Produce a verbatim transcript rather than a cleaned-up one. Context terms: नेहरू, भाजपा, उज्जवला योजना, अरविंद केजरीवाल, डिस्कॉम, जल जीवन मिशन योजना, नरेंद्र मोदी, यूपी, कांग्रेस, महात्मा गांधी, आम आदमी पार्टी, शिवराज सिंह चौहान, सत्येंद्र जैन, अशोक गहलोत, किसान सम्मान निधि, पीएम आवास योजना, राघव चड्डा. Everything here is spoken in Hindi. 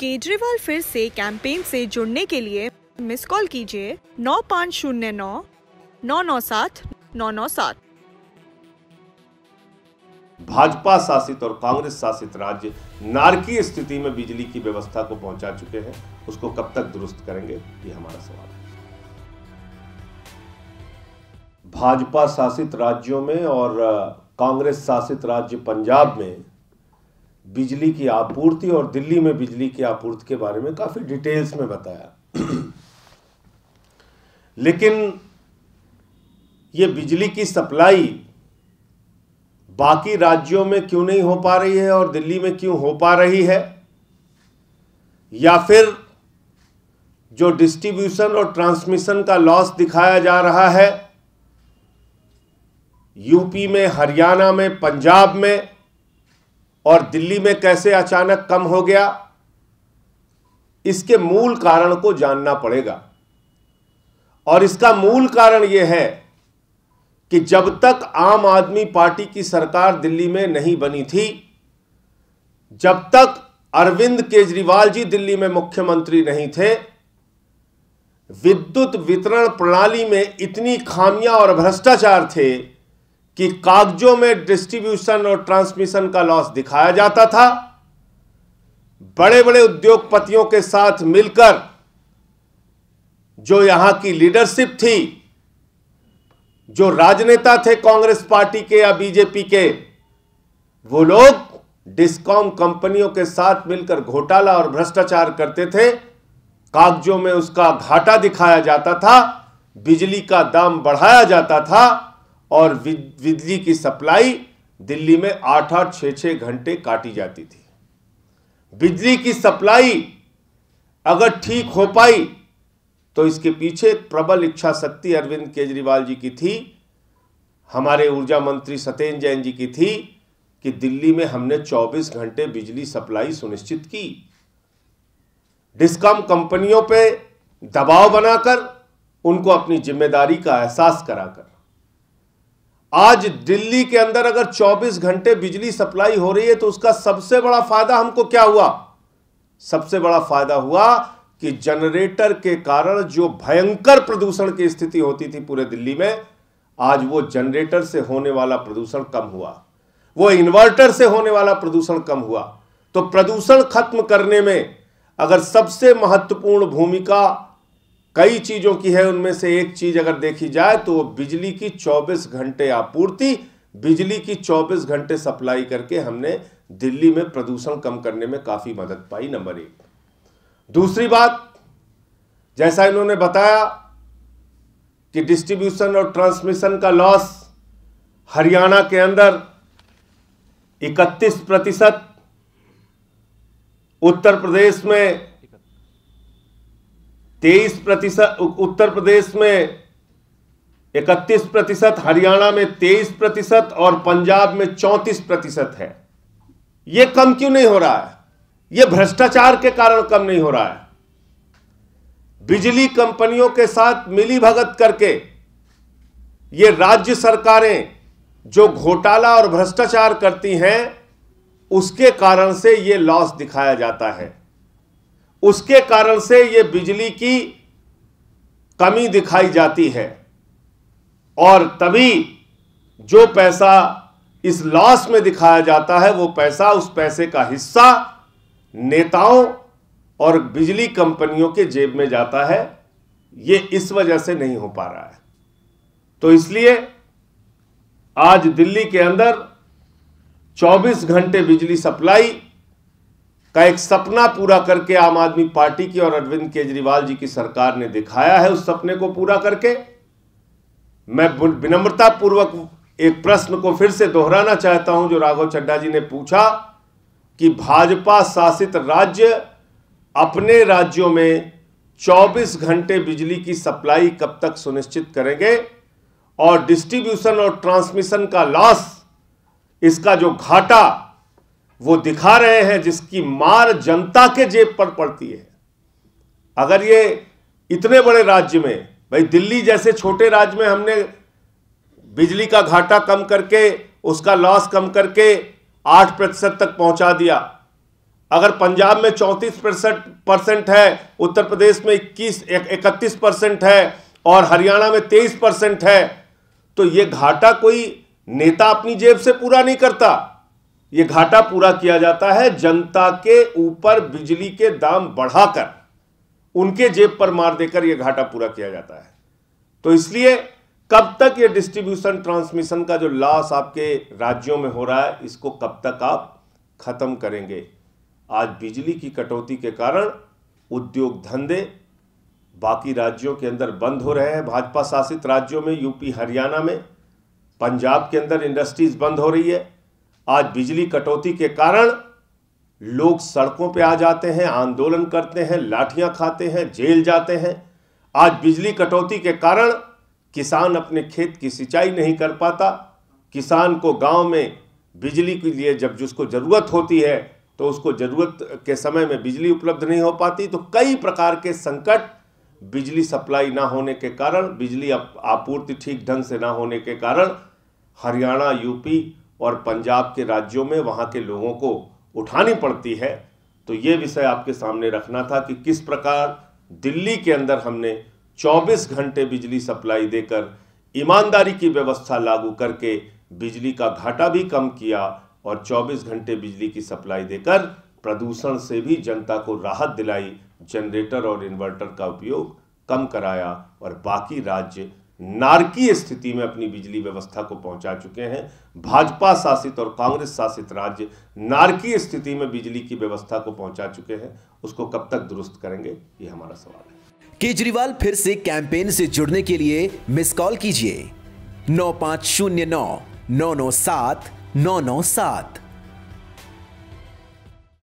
केजरीवाल फिर से कैंपेन से जुड़ने के लिए मिस कॉल कीजिए नौ पाँच शून्य नौ नौ नौ सात नौ नौ सात। भाजपा शासित और कांग्रेस शासित राज्य नारकीय स्थिति में बिजली की व्यवस्था को पहुंचा चुके हैं, उसको कब तक दुरुस्त करेंगे, ये हमारा सवाल है। भाजपा शासित राज्यों में और कांग्रेस शासित राज्य पंजाब में बिजली की आपूर्ति और दिल्ली में बिजली की आपूर्ति के बारे में काफी डिटेल्स में बताया, लेकिन ये बिजली की सप्लाई बाकी राज्यों में क्यों नहीं हो पा रही है और दिल्ली में क्यों हो पा रही है? या फिर जो डिस्ट्रीब्यूशन और ट्रांसमिशन का लॉस दिखाया जा रहा है यूपी में, हरियाणा में, पंजाब में और दिल्ली में कैसे अचानक कम हो गया, इसके मूल कारण को जानना पड़ेगा। और इसका मूल कारण यह है कि जब तक आम आदमी पार्टी की सरकार दिल्ली में नहीं बनी थी, जब तक अरविंद केजरीवाल जी दिल्ली में मुख्यमंत्री नहीं थे, विद्युत वितरण प्रणाली में इतनी खामियां और भ्रष्टाचार थे कि कागजों में डिस्ट्रीब्यूशन और ट्रांसमिशन का लॉस दिखाया जाता था। बड़े बड़े उद्योगपतियों के साथ मिलकर जो यहां की लीडरशिप थी, जो राजनेता थे कांग्रेस पार्टी के या बीजेपी के, वो लोग डिस्कॉम कंपनियों के साथ मिलकर घोटाला और भ्रष्टाचार करते थे। कागजों में उसका घाटा दिखाया जाता था, बिजली का दाम बढ़ाया जाता था और बिजली की सप्लाई दिल्ली में आठ आठ छः छः घंटे काटी जाती थी। बिजली की सप्लाई अगर ठीक हो पाई तो इसके पीछे प्रबल इच्छा शक्ति अरविंद केजरीवाल जी की थी, हमारे ऊर्जा मंत्री सत्येंद्र जैन जी की थी कि दिल्ली में हमने चौबीस घंटे बिजली सप्लाई सुनिश्चित की। डिस्कॉम कंपनियों पे दबाव बनाकर उनको अपनी जिम्मेदारी का एहसास कराकर आज दिल्ली के अंदर अगर चौबीस घंटे बिजली सप्लाई हो रही है तो उसका सबसे बड़ा फायदा हमको क्या हुआ? सबसे बड़ा फायदा हुआ कि जनरेटर के कारण जो भयंकर प्रदूषण की स्थिति होती थी पूरे दिल्ली में, आज वो जनरेटर से होने वाला प्रदूषण कम हुआ, वो इन्वर्टर से होने वाला प्रदूषण कम हुआ। तो प्रदूषण खत्म करने में अगर सबसे महत्वपूर्ण भूमिका कई चीजों की है, उनमें से एक चीज अगर देखी जाए तो वो बिजली की चौबीस घंटे आपूर्ति, बिजली की चौबीस घंटे सप्लाई करके हमने दिल्ली में प्रदूषण कम करने में काफी मदद पाई, नंबर एक। दूसरी बात, जैसा इन्होंने बताया कि डिस्ट्रीब्यूशन और ट्रांसमिशन का लॉस हरियाणा के अंदर इकतीस प्रतिशत, उत्तर प्रदेश में तेईस प्रतिशत, उत्तर प्रदेश में इकतीस प्रतिशत, हरियाणा में तेईस प्रतिशत और पंजाब में चौंतीस प्रतिशत है। ये कम क्यों नहीं हो रहा है? ये भ्रष्टाचार के कारण कम नहीं हो रहा है। बिजली कंपनियों के साथ मिलीभगत करके ये राज्य सरकारें जो घोटाला और भ्रष्टाचार करती हैं, उसके कारण से ये लॉस दिखाया जाता है, उसके कारण से ये बिजली की कमी दिखाई जाती है। और तभी जो पैसा इस लॉस में दिखाया जाता है, वो पैसा, उस पैसे का हिस्सा नेताओं और बिजली कंपनियों के जेब में जाता है। ये इस वजह से नहीं हो पा रहा है। तो इसलिए आज दिल्ली के अंदर चौबीस घंटे बिजली सप्लाई का एक सपना पूरा करके आम आदमी पार्टी की और अरविंद केजरीवाल जी की सरकार ने दिखाया है। उस सपने को पूरा करके मैं विनम्रता पूर्वक एक प्रश्न को फिर से दोहराना चाहता हूं जो राघव चड्डा जी ने पूछा कि भाजपा शासित राज्य अपने राज्यों में चौबीस घंटे बिजली की सप्लाई कब तक सुनिश्चित करेंगे और डिस्ट्रीब्यूशन और ट्रांसमिशन का लॉस, इसका जो घाटा वो दिखा रहे हैं, जिसकी मार जनता के जेब पर पड़ती है। अगर ये इतने बड़े राज्य में, भाई दिल्ली जैसे छोटे राज्य में हमने बिजली का घाटा कम करके, उसका लॉस कम करके आठ प्रतिशत तक पहुंचा दिया, अगर पंजाब में चौंतीस परसेंट है, उत्तर प्रदेश में इक्कीस इकतीस परसेंट है और हरियाणा में तेईस परसेंट है, तो ये घाटा कोई नेता अपनी जेब से पूरा नहीं करता, ये घाटा पूरा किया जाता है जनता के ऊपर बिजली के दाम बढ़ाकर, उनके जेब पर मार देकर ये घाटा पूरा किया जाता है। तो इसलिए कब तक ये डिस्ट्रीब्यूशन ट्रांसमिशन का जो लॉस आपके राज्यों में हो रहा है, इसको कब तक आप खत्म करेंगे। आज बिजली की कटौती के कारण उद्योग धंधे बाकी राज्यों के अंदर बंद हो रहे हैं, भाजपा शासित राज्यों में, यूपी हरियाणा में, पंजाब के अंदर इंडस्ट्रीज बंद हो रही है। आज बिजली कटौती के कारण लोग सड़कों पे आ जाते हैं, आंदोलन करते हैं, लाठियां खाते हैं, जेल जाते हैं। आज बिजली कटौती के कारण किसान अपने खेत की सिंचाई नहीं कर पाता, किसान को गांव में बिजली के लिए जब जिसको ज़रूरत होती है तो उसको ज़रूरत के समय में बिजली उपलब्ध नहीं हो पाती। तो कई प्रकार के संकट बिजली सप्लाई ना होने के कारण, बिजली आपूर्ति ठीक ढंग से ना होने के कारण हरियाणा, यूपी और पंजाब के राज्यों में वहां के लोगों को उठानी पड़ती है। तो ये विषय आपके सामने रखना था कि किस प्रकार दिल्ली के अंदर हमने चौबीस घंटे बिजली सप्लाई देकर ईमानदारी की व्यवस्था लागू करके बिजली का घाटा भी कम किया और चौबीस घंटे बिजली की सप्लाई देकर प्रदूषण से भी जनता को राहत दिलाई, जनरेटर और इन्वर्टर का उपयोग कम कराया और बाकी राज्य नारकीय स्थिति में अपनी बिजली व्यवस्था को पहुंचा चुके हैं। भाजपा शासित और कांग्रेस शासित राज्य नारकीय स्थिति में बिजली की व्यवस्था को पहुंचा चुके हैं, उसको कब तक दुरुस्त करेंगे, ये हमारा सवाल है। केजरीवाल फिर से कैंपेन से जुड़ने के लिए मिस कॉल कीजिए नौ पाँच शून्य नौ नौ नौ सात नौ नौ सात।